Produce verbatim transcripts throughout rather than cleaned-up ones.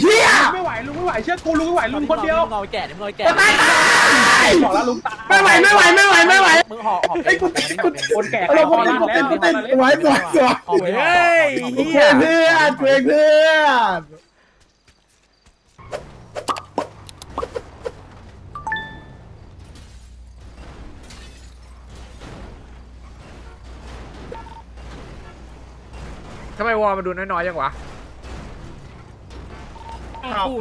เฮียไม่ไหวลุงไม่ไหวเชื่อกูลุงไม่ไหวลุงคนเดียวเราแก่เราแก่ตายบอกแล้วลุงตายไม่ไหวไม่ไหวไม่ไหวไม่ไหวมึงห่อห่อไอ้กูติดกูติดคนแก่เราคนติดคนติดคนติดไว้ไว้ไว้เฮ้ยเฮียเพื่อนเพื่อนทำไมวอลมาดูน้อยๆยังวะ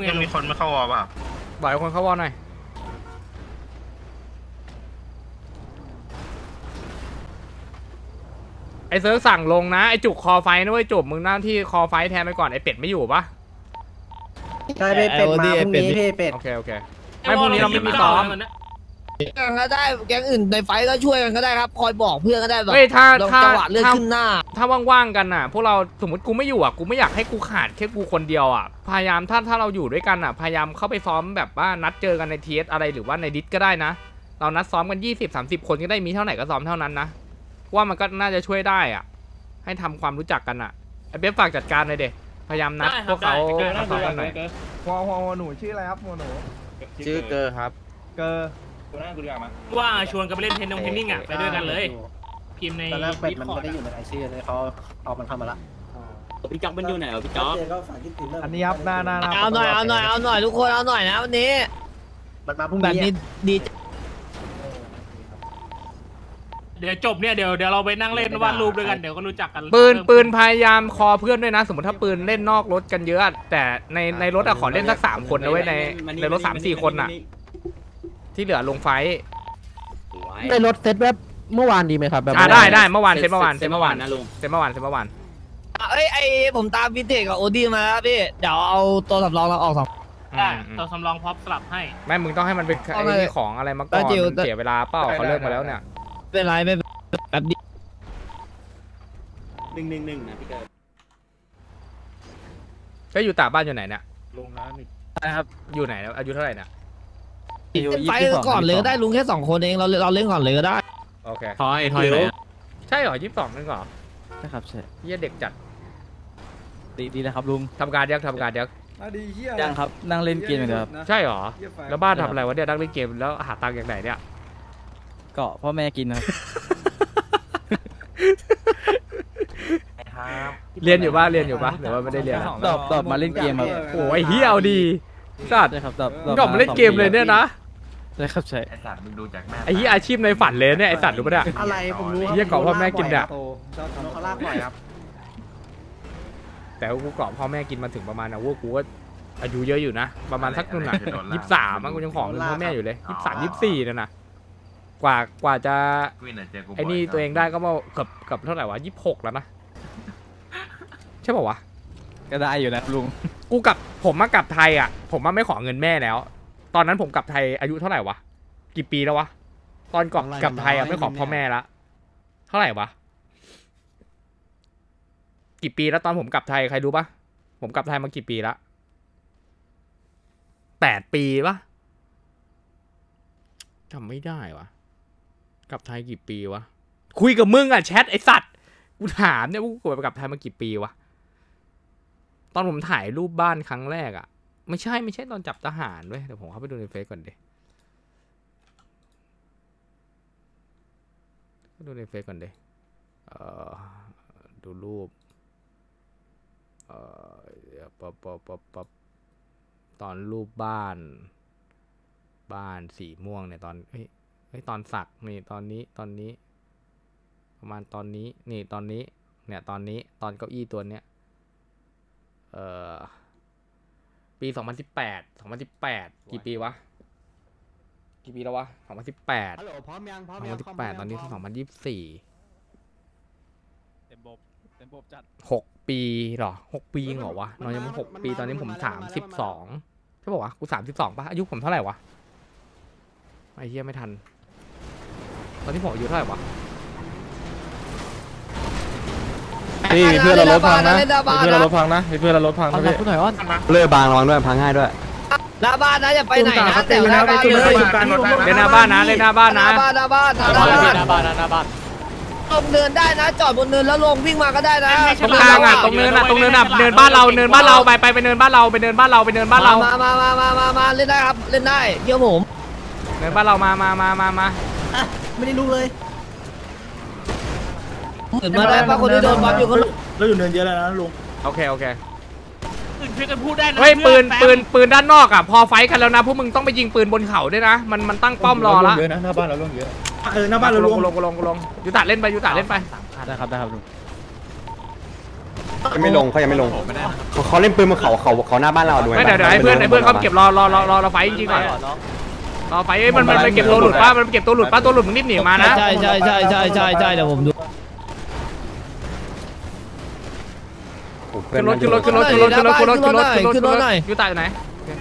ยังมีคนมาเข้าวอลป่ะบ่อยคนเข้าวอลหน่อยไอเซิร์ฟสั่งลงนะไอจุกคอไฟนะเว้ยจุกมึงหน้าที่คอไฟแทนไปก่อนไอเป็ดไม่อยู่ปะได้เป็ดมาพรุ่งนี้เป็ดโอเคโอเคไม่พรุ่งนี้เราไม่มีซ้อมก็ได้แก๊งอื่นในไฟก็ช่วยกันก็ได้ครับคอยบอกเพื่อนก็ได้แบบจังหวะเลื่อนขึ้นหน้าถ้าว่างๆกันน่ะพวกเราสมมติกูไม่อยู่อ่ะกูไม่อยากให้กูขาดแค่กูคนเดียวอ่ะพยายามถ้าถ้าเราอยู่ด้วยกันอ่ะพยายามเข้าไปซ้อมแบบว่านัดเจอกันในทีเอสอะไรหรือว่าในดิสก็ได้นะเรานัดซ้อมกัน ยี่สิบถึงสามสิบ คนก็ได้มีเท่าไหร่ก็ซ้อมเท่านั้นนะว่ามันก็น่าจะช่วยได้อ่ะให้ทำความรู้จักกันอ่ะไอ้เบ๊ฝากจัดการเลยเด็กพยายามนัดพวกเขาซ้อมกันหน่อยหัวหัวหัวหนูชื่ออะไรครับหัวหนูชื่อเกอครับเกอว่าชวนกันไปเล่นเทนนิสเทนนิ่งอ่ะไปด้วยกันเลยพิมในตอนแรกเป็ดมันไม่ได้อยู่ในไอซีเลยเขาเอามันเข้ามาละพี่จ๊อกมันอยู่ไหนพี่จ๊อกอันนี้ครับน่าน่าเอาหน่อยเอาหน่อยเอาหน่อยทุกคนเอาหน่อยนะวันนี้มันมาพรุ่งนี้ดีเดี๋ยวจบเนี่ยเดี๋ยวเดี๋ยวเราไปนั่งเล่นวาดรูปด้วยกันเดี๋ยวก็รู้จักกันปืนปืนพยายามคอเพื่อนด้วยนะสมมติถ้าปืนเล่นนอกรถกันเยอะแต่ในในรถอะขอเล่นสักสามคนนะเว้ยในในรถสามสี่คนอะที่เหลือลงไฟได้รถเซตแบบเมื่อวานดีไหมครับแบบได้ได้เมื่อวานเซตเมื่อวานเซตเมื่อวานนะลุงเซตเมื่อวานเซตเมื่อวานเอ้ยไอผมตามวินเทจกับโอดี้มาแล้วพี่เดี๋ยวเอาตัวสำรองเราออกสองได้ตัวสำรองพร้อมสลับให้แม่มึงต้องให้มันเป็นไอ้ของอะไรมาก่อนเสียเวลาเปล่าเขาเลิกมาแล้วเนี่ยเป็นไรไม่แบบดีหนึ่งหนึ่งหนึ่งนะพี่เกิร์ก็อยู่ตาบ้านอยู่ไหนเนี่ยลงน้ำอีกนะครับอยู่ไหนอายุเท่าไหร่เนี่ยไปก่อนเลยก็ได้ลุงแค่สองคนเองเราเราเล่นก่อนเลยก็ได้โอเคทอยทอยไหนใช่หรอยี่สิบสองนั่นก่อนใช่ครับใช่เฮียเด็กจัดดีดีนะครับลุงทำการยักทำการยักนั่งครับนั่งเล่นเกมเหมือนเดิมใช่หรอแล้วบ้านทำอะไรวะเนี่ยนั่งเล่นเกมแล้วหาตังค์อย่างไหนเนี่ยก็พ่อแม่กินครับเรียนอยู่บ้านเรียนอยู่บ้านแต่ว่าไม่ได้เรียนตอบตอบมาเล่นเกมครับโอ้ยเฮียเอาดีสัตว์ก็มาเล่นเกมเลยเนี่ยนะใช่ครับใช่ไอสัตว์มึงดูจากแม่ไอเหี้ยอาชีพในฝันเลยเนี่ยไอสัตว์รู้ปะเนี่ยอะไรผมรู้เหี้ยเกาะพ่อแม่กินเนี่ยแต่กูเกาะพ่อแม่กินมาถึงประมาณนะว่ากูก็อายุเยอะอยู่นะประมาณสักนู่นน่ะยี่สิบสามกูยังของพ่อแม่อยู่เลยยี่สิบสามยี่สิบสี่เนี่ยนะกว่ากว่าจะไอนี่ตัวเองได้ก็มาเกือบเกือบเท่าไหร่วะยี่สิบหกแล้วนะใช่ป่าววะก็ได้อยู่นะลุงกูกลับผมมากลับไทยอ่ะผมมาไม่ขอเงินแม่แล้วตอนนั้นผมกลับไทยอายุเท่าไหร่วะกี่ปีแล้ววะตอนกลับกลับไทยอ่ะไม่ขอพ่อแม่ละเท่าไหร่วะกี่ปีแล้วตอนผมกลับไทยใครรู้ปะผมกลับไทยมากี่ปีละแปดปีปะจำไม่ได้วะกลับไทยกี่ปีวะคุยกับมึงอ่ะแชทไอสัตว์กูถามเนี่ยกูกลับไทยมากี่ปีวะตอนผมถ่ายรูปบ้านครั้งแรกอ่ะไม่ใช่ไม่ใช่ตอนจับทหารด้วยเดี๋ยวผมเข้าไปดูในเฟซก่อนดิดูในเฟซก่อนดิเอ่อดูรูปเอ่อปั๊บปั๊บปั๊บปั๊บตอนรูปบ้านบ้านสีม่วงเนี่ยตอนเฮ้ยเฮ้ยตอนสักนี่ตอนนี้ตอนนี้ประมาณตอนนี้นี่ตอนนี้เนี่ยตอนนี้ตอนเก้าอี้ตัวเนี้ยเอ่อปีสองพันสิบแปดสองพันสิบแปดกี่ปีวะกี่ปีแล้ววะสองพันสิบแปดสองพันสิบแปดตอนนี้สองพันยี่สิบสี่หกปีหรอหกปีเหรอวะน้องยังไม่หกปีตอนนี้ผมสามสิบสองใช่ป่าววะกูสามสิบสองป่ะอายุผมเท่าไหร่วะไอ้เหี้ยไม่ทันตอนที่ผมอายุเท่าไหร่วะนี่มีเพื่อนเรารถพังนะมีเพื่อนเรารถพังนะมีเพื่อนเรารถพังนะพี่เลื่อยบางระวังด้วยพังง่ายด้วยหน้าบ้านนะอย่าไปไหนนะแต่หน้าบ้านเลยเล่นหน้าบ้านนะเล่นหน้าบ้านนะหน้าบ้านหน้าบ้านหน้าบ้านหน้าบ้าน ตรงเนินได้นะจอดบนเนินแล้วลงวิ่งมาก็ได้นะตรงกลางอ่ะตรงเนินอ่ะตรงเนินอ่ะเนินบ้านเราเนินบ้านเราไปไปไปเนินบ้านเราไปเนินบ้านเราไปเนินบ้านเรามามามามามาเล่นได้ครับเล่นได้เดี๋ยวผมเนินบ้านเรามามามามามาไม่ได้รู้เลยเดินมาได้ป่ะคนที่โดนบอลอยู่ก็เราอยู่เนินเยอะแล้วนะลุงโอเคโอเคเฮ้ยปืนปืนปืนด้านนอกอ่ะพอไฟกันแล้วนะพวกมึงต้องไปยิงปืนบนเขาด้วยนะมันมันตั้งป้อมรอละเยอะนะหน้าบ้านเราลงเยอะเออหน้าบ้านเราลงลงลงลงยูตัดเล่นไปยูตัดเล่นไปได้ครับได้ครับลุงยังไม่ลงเขายังไม่ลงเขาเล่นปืนบนเขาเขาเขาหน้าบ้านเราด้วยไม่เดี๋ยวเดี๋ยวไอ้เพื่อนไอ้เพื่อนเขาเก็บรอรอรอรอไฟจริงๆก่อนรอไฟเอ้ยมันมันเก็บตัวหลุดป้ามันเก็บตัวหลุดป้าตัวหลุดมึงรีบหนีมานะใช่ใช่ใช่ใช่ใช่ใช่เดี๋ยวผมดูขึ้นรถขึ้นรถขึ้นรถขึ้นรถขึ้นรถขึ้นรถขึ้นรถขึ้นรถอยู่ใต้ไหน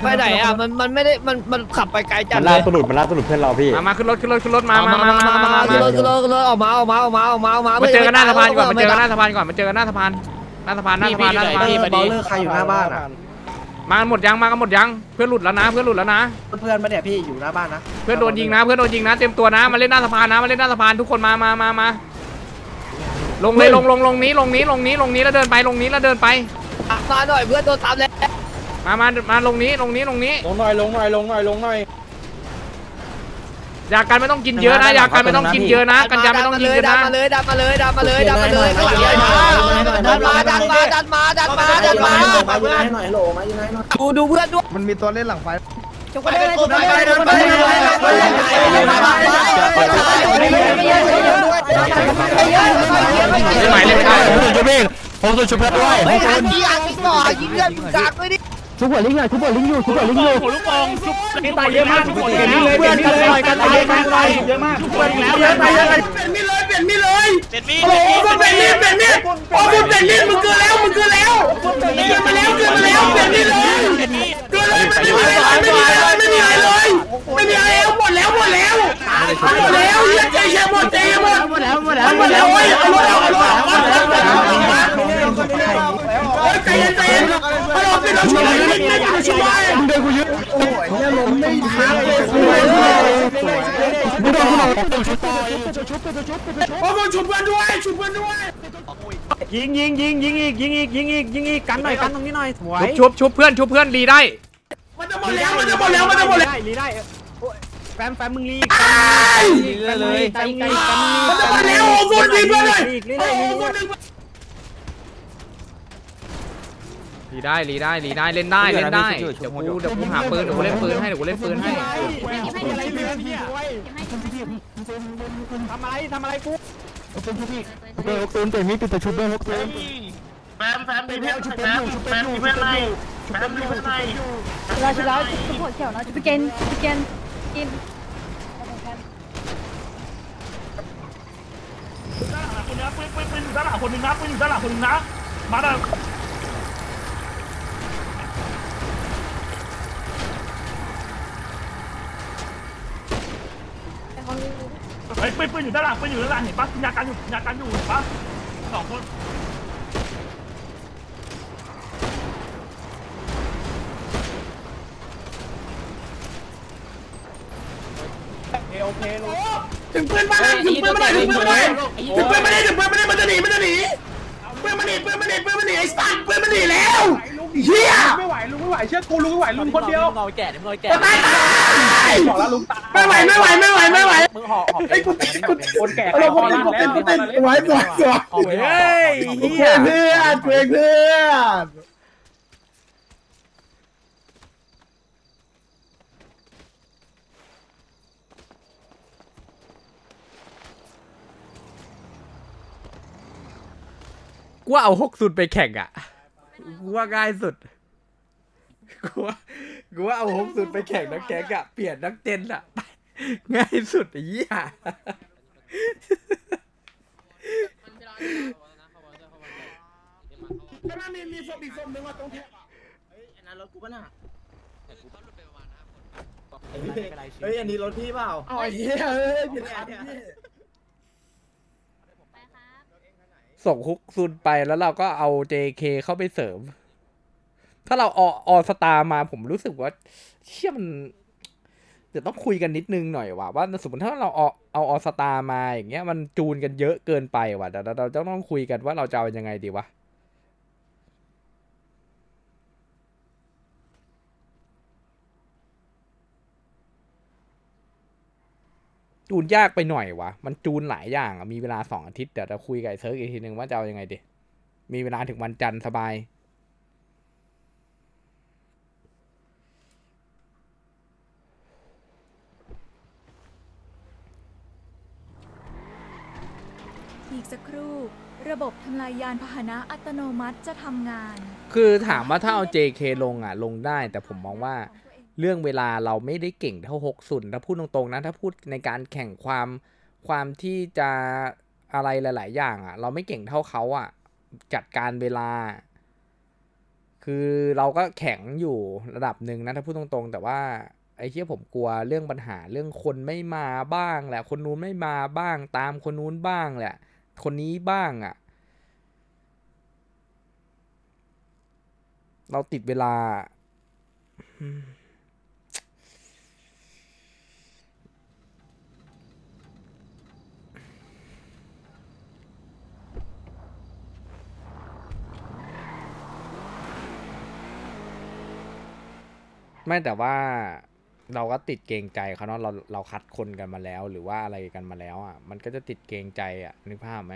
ไปไหนอ่ะมันมันไม่ได้มันมันขับไปไกลจัดเลยมันลากตุลุดมันลากตุลุดเพื่อนเราพี่มาขึ้นรถขึ้นรถขึ้นรถมามามามามาขึ้นรถขึ้นรถขึ้นรถออกมาออกมาออกมาออกมาออกมามาเจอกันหน้าสะพานก่อนมาเจอกันหน้าสะพานก่อนมาเจอกันหน้าสะพานหน้าสะพานหน้าสะพานหน้าสะพานบอลเลอร์ใครอยู่หน้าบ้านอ่ะมาหมดยังมากันหมดยังเพื่อนหลุดแล้วนะเพื่อนหลุดแล้วนะเพื่อนมาเนี่ยพี่อยู่หน้าบ้านนะเพื่อนโดนยิงนะเพื่อนโดนยิงนะเตรียมตัวนะมาเล่นหน้าสะพานนะมาเล่นหน้าสะพานทุกคนมามามาลงเลยลงลงลงนี้ลงนี้ลงนี้ลงนี้แล้วเดินไปลงนี้แล้วเดินไปมาหน่อยเพื่อนโดนตามแล้วมามามาลงนี้ลงนี้ลงนี้ลงหน่อยลงหน่อยลงหน่อยลงหน่อยยาการไม่ต้องกินเยอะนะยาการไม่ต้องกินเยอะนะกัญชาไม่ต้องกินเยอะนะมาเลยดันมาเลยดันมาเลยดันมาเลยข้างหลังเลยดันมาดันมาดันมาดันมาดันมาดูดูเพื่อนด้วยมันมีตัวเล่นหลังไฟจงไปเลยจงไปเลยจงไปเลยผมจะช่วยเพื่อนด้วยไม่ทันยิงต่อยิงเพื่อนจากด้วยดิชุบหัวลิงหน่อยชุบหัวลิงอยู่ชุบหัวลิงอยู่ลูกบอลชุบนี่ตายเยอะมากชุบหัวลิงเลยเปลี่ยนมีดเลยกันตายกันตายเยอะมากชุบหัวลิงแล้วเปลี่ยนมีดเลยเปลี่ยนมีดเลยเปลี่ยนมีดเลยโอ้โหมันเปลี่ยนมีดเปลี่ยนมีดโอ้โหมันเปลี่ยนมีดมึงเกินแล้วมึงเกินแล้วเกินมาแล้วเกินมาแล้วเปลี่ยนมีดเลยเกินเลยไม่มีอะไรเลยไม่มีอะไรเลยไม่มีอะไรแล้วหมดแล้วหมดแล้วหมดแล้วเยอะใจเยอะหมดใจเยอะหมดหมดแล้วหมดแล้วหมดแล้วไอ้เอาหมดแล้วเอาหมดแล้วใจเย็นใจเย็นไม่ต้องไม่ต้องมึงได้กูยึดโอ้ยเนี่ยลมไม่ทันเลยกูเลยมึงโดนกูหลอกโดนชุบต่อยชุบไปชุบไปชุบโอ้โหชุบเพื่อนด้วยชุบเพื่อนด้วยยิงยิงยิงยิงอีกยิงอีกยิงอีกยิงอีกกันหน่อยกันตรงนี้หน่อยชุบชุบเพื่อนชุบเพื่อนรีได้มันจะหมดแล้วมันจะหมดแล้วมันจะหมดแล้วรีได้แฟมแฟมมึงรีรีเลยมันจะหมดแล้วโอ้โหรีเพื่อนเลยโอ้โหรีได้รีได้รีได้เล่นได้เล่นได้เดี๋ยวกูเดี๋ยวกูหาปืนเดี๋ยวกูเล่นปืนให้เดี๋ยวกูเล่นปืนให้ทำอะไรทำอะไรกูปืนปืนปืนแต่ไม่ติดแต่ชุบได้หกปืนแฟมแฟมไปเที่ยวชุบแฟมชุบแฟมมีเพื่อนไรแฟมมีเพื่อนไรเราชุบแล้วชุบหัวเขียวเราชุบไปเกณฑ์ไปเกณฑ์กินด้านหลังคนนึงนะปืนปืนปืนด้านหลังคนนึงนะปืนด้านหลังคนนึงนะมาด้านไอ้ปืนปืนอยู่ด้านหลังปืนอยู่ด้านหลังเห็นปะยาการอยู่ยาการอยู่เห็นปะสองคนโอเคถึงปืนมาเลยถึงปืนมาเลยถึงปืนมาเลยถึงปืนมาเลยถึงปืนมาเลยมันจะหนีมันจะหนีปืนมันหนีปืนมันหนีปืนมันหนีไอ้สัตว์ปืนมันหนีแล้วเฮียไม่ไหวลุงไม่ไหวเชื่อกูลุงไม่ไหวลุงคนเดียวลอยแก่ลอยแก่ตายบอกแล้วลุงตายไม่ไหวไม่ไหวไม่ไหวไม่ไหวมึงห่อไอ้กูติดกูติดคนแก่เราคนเดียวเป็นเป็นไว้ก่อนก่อนเฮ้ยเพื่อนเพื่อนเพื่อนกูว่าเอาหกสุดไปแข่งอ่ะกูว่าง่ายสุดกูว่ากูว่าเอาหกสุดไปแข่งนักแก๊กอะเปลี่ยนนักเต้นอะง่ายสุดไอ้เหี้ยมีมีศพอีกศพนึงว่าตรงแทบอะเฮ้ยอันนั้นรถกูป่ะน่ะเฮ้ยอันนี้รถพี่เปล่าอ๋อไอ้เหี้ยเฮ้ยผิดอันนี้ส่งฮุกซุนไปแล้วเราก็เอา เจ เค เข้าไปเสริมถ้าเราออสตาร์มาผมรู้สึกว่าเชี่ยมัน เดี๋ยวต้องคุยกันนิดนึงหน่อยว่ะว่าสมมติถ้าเราเอาเอาออสตามาอย่างเงี้ยมันจูนกันเยอะเกินไปว่ะเดี๋ยวเราจะต้องคุยกันว่าเราจะเอายังไงดีวะจูนยากไปหน่อยวะมันจูนหลายอย่างมีเวลาสองอาทิตย์เดี๋ยวจะคุยกับเซิร์กอีกทีนึงว่าจะเอายังไงดีมีเวลาถึงวันจันทร์สบายอีกสักครู่ระบบทำลายยานพาหนะอัตโนมัติจะทำงานคือถามว่าถ้าเอา เจ เค ลงอ่ะลงได้แต่ผมมองว่าเรื่องเวลาเราไม่ได้เก่งเท่าหกสุนถ้าพูดตรงๆนะถ้าพูดในการแข่งความความที่จะอะไรหลายๆอย่างอ่ะเราไม่เก่งเท่าเขาอ่ะจัดการเวลาคือเราก็แข็งอยู่ระดับหนึ่งนะถ้าพูดตรงๆแต่ว่าไอ้เหี้ยผมกลัวเรื่องปัญหาเรื่องคนไม่มาบ้างแหละคนนู้นไม่มาบ้างตามคนนู้นบ้างแหละคนนี้บ้างอ่ะเราติดเวลาไม่แต่ว่าเราก็ติดเกรงใจเขาเนาะเราเราคัดคนกันมาแล้วหรือว่าอะไรกันมาแล้วอ่ะมันก็จะติดเกรงใจอ่ะนึกภาพไหม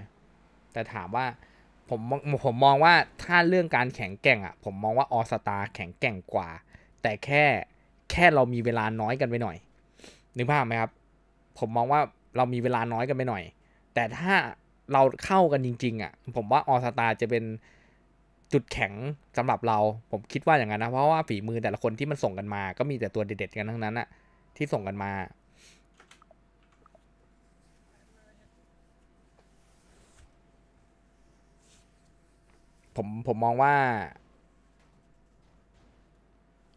แต่ถามว่าผมผมมองว่าถ้าเรื่องการแข่งแกร่งอ่ะผมมองว่าออสตาแข่งแกร่งกว่าแต่แค่แค่เรามีเวลาน้อยกันไปหน่อยนึกภาพไหมครับผมมองว่าเรามีเวลาน้อยกันไปหน่อยแต่ถ้าเราเข้ากันจริงๆอ่ะผมว่าออสตาจะเป็นจุดแข็งสำหรับเราผมคิดว่าอย่างนั้นนะเพราะว่าฝีมือแต่ละคนที่มันส่งกันมาก็มีแต่ตัวเด็ดๆกันทั้งนั้นอะที่ส่งกันมาผมผมมองว่า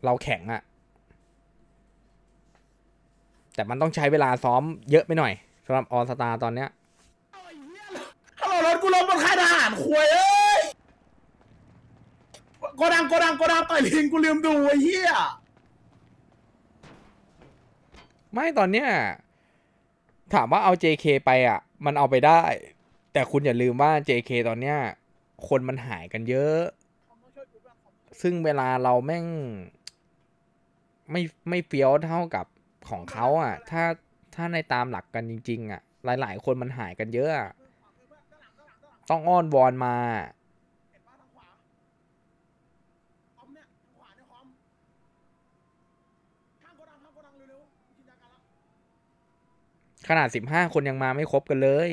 เราแข็งอะแต่มันต้องใช้เวลาซ้อมเยอะไปหน่อยสำหรับออลสตาร์ตอนเนี้ยฮัลโหลรถกูลงบนค่ายทหารคุยโกดังโกดังโกดังต่อยลิงกูลืมดูไอ้เหี้ยไม่ตอนเนี้ยถามว่าเอา เจ เค ไปอ่ะมันเอาไปได้แต่คุณอย่าลืมว่า เจ เค ตอนเนี้ยคนมันหายกันเยอะซึ่งเวลาเราแม่งไม่ไม่เฟี้ยวเท่ากับของเขาอ่ะถ้าถ้าในตามหลักกันจริงๆอ่ะหลายๆคนมันหายกันเยอะต้องอ้อนวอนมาขนาดสิบห้าคนยังมาไม่ครบกันเลย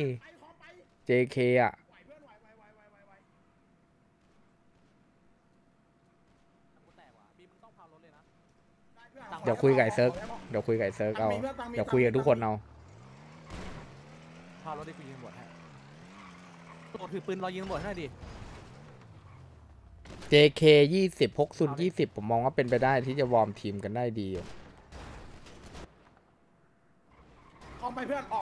เจ เค อ่ะเดี๋ยวคุยไก่เซิร์กเดี๋ยวคุยไก่เซิร์กเอาเดี๋ยวคุยกับทุกคนเอาพาเราได้คุยยิงบอดให้กดถือปืนรอยิงบอดให้ดิ เจ เค ยี่สิบหกซุนยี่สิบผมมองว่าเป็นไปได้ที่จะวอร์มทีมกันได้ดีออกไปเพื่อนออก